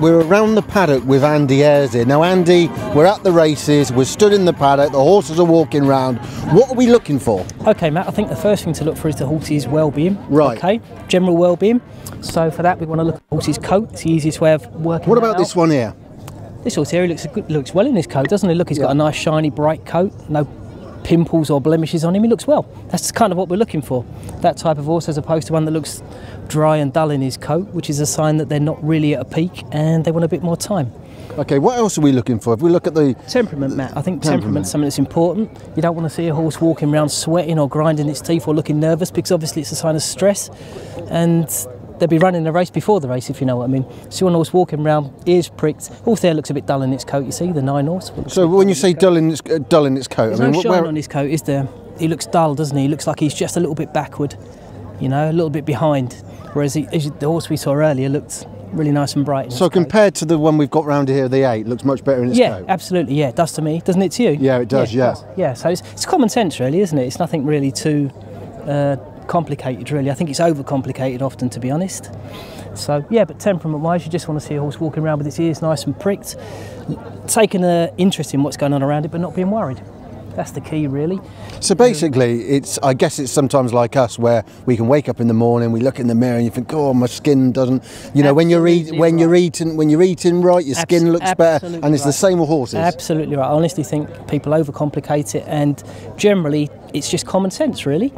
We're around the paddock with Andy Ayres here. Now Andy, we're at the races, we're stood in the paddock, the horses are walking round. What are we looking for? Okay Matt, I think the first thing to look for is the horse's well-being. Right. Okay, general well-being. So for that we want to look at the horse's coat, it's the easiest way of working What about out. This one here? This horse here, he looks well in his coat, doesn't he? Look, he's got a nice shiny bright coat, no pimples or blemishes on him, he looks well. That's kind of what we're looking for. That type of horse as opposed to one that looks dry and dull in his coat, which is a sign that they're not really at a peak and they want a bit more time. Okay, what else are we looking for? If we look at the... Temperament, Matt. I think temperament's something that's important. You don't want to see a horse walking around sweating or grinding its teeth or looking nervous because obviously it's a sign of stress and they'll be running the race before the race, if you know what I mean. So one horse walking around, ears pricked. Horse there looks a bit dull in its coat, you see, the 9 horse. So when you say dull in its coat... There's no shine on his coat, is there? He looks dull, doesn't he? He looks like he's just a little bit backward, you know, a little bit behind. Whereas the horse we saw earlier looked really nice and bright. So compared to the one we've got round here, the 8, looks much better in its coat. Yeah, absolutely, yeah. It does to me, doesn't it to you? Yeah, it does, yeah. Yeah, so it's common sense really, isn't it? It's nothing really too... complicated really. I think it's overcomplicated often, to be honest. So yeah, but temperament wise you just want to see a horse walking around with its ears nice and pricked, taking an interest in what's going on around it but not being worried. That's the key really. So basically it's, I guess it's sometimes like us where we can wake up in the morning, we look in the mirror and you think, oh, my skin doesn't, you know, when you're eating right, your skin looks better, and it's the same with horses. Absolutely right. I honestly think people overcomplicate it and generally it's just common sense really.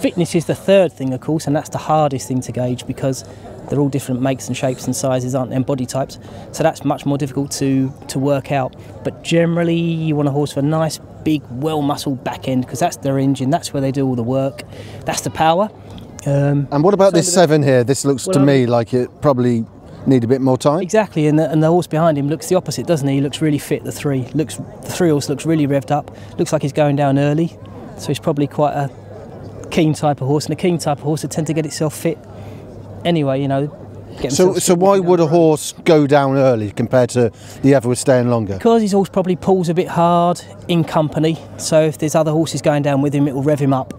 Fitness is the third thing of course, and that's the hardest thing to gauge because they're all different makes and shapes and sizes, aren't they, and body types, so that's much more difficult to work out. But generally you want a horse with a nice big well muscled back end because that's their engine, that's where they do all the work, that's the power. And what about this 7 here? This looks to me like it probably need a bit more time. Exactly, and the horse behind him looks the opposite, doesn't he? He looks really fit, the three horse looks really revved up, looks like he's going down early, so he's probably quite a keen type of horse, and a keen type of horse would tend to get itself fit anyway, you know. So why would a horse go down early compared to the other with staying longer? Because his horse probably pulls a bit hard in company, so if there's other horses going down with him it will rev him up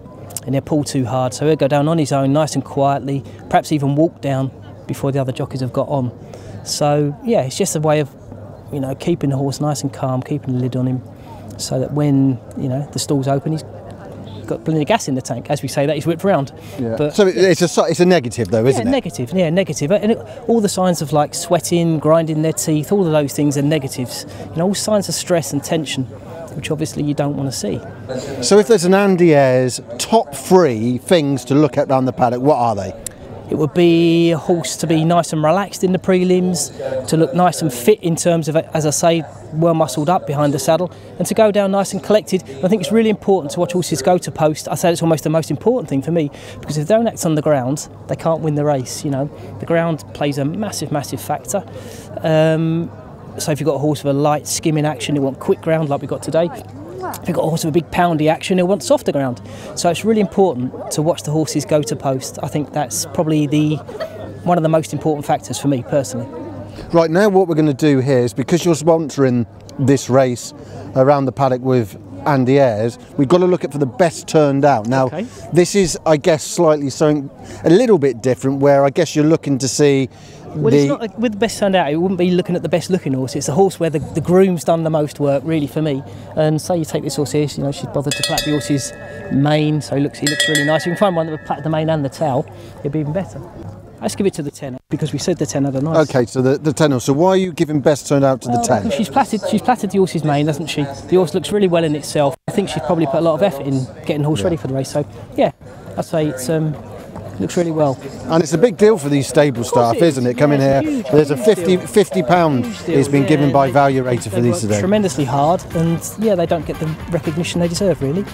and he'll pull too hard, so he'll go down on his own nice and quietly, perhaps even walk down before the other jockeys have got on. So yeah, it's just a way of, you know, keeping the horse nice and calm, keeping the lid on him so that when, you know, the stall's open he's got plenty of gas in the tank. As we say that, he's whipped round. Yeah. But so it's a negative though, isn't it? Negative, yeah, negative. And all the signs of like sweating, grinding their teeth, all of those things are negatives. You know, all signs of stress and tension, which obviously you don't want to see. So if there's an Andy Ayres top 3 things to look at down the paddock, what are they? It would be a horse to be nice and relaxed in the prelims, to look nice and fit in terms of, as I say, well muscled up behind the saddle, and to go down nice and collected. I think it's really important to watch horses go to post. I say it's almost the most important thing for me, because if they don't act on the ground, they can't win the race, you know. The ground plays a massive, massive factor. So if you've got a horse with a light skimming action, you want quick ground like we've got today. If you've got a horse with a big poundy action, he'll want softer ground. So it's really important to watch the horses go to post. I think that's probably one of the most important factors for me personally. Right, now what we're going to do here is, because you're sponsoring this race around the paddock with Andy Ayres, we've got to look at for the best turned out. Now, this is, I guess, slightly something a little bit different, where I guess you're looking to see... Well, it's not with the best turned out, it wouldn't be looking at the best looking horse. It's a horse where the groom's done the most work, really, for me. And say you take this horse here, you know, she's bothered to plait the horse's mane, so he looks really nice. You can find one that would plait the mane and the towel, it'd be even better. Let's give it to the 10, because we said the 10 had a nice... Okay, so the 10. So why are you giving best turned out to the 10? She's plaited the horse's mane, hasn't she? The horse looks really well in itself. I think she's probably put a lot of effort in getting the horse ready for the race. So, yeah, I'd say it's... looks really well. And it's a big deal for these stable staff, isn't it? Coming here, there's a £50 has been given by ValueRater for these today. Tremendously hard, and yeah, they don't get the recognition they deserve, really.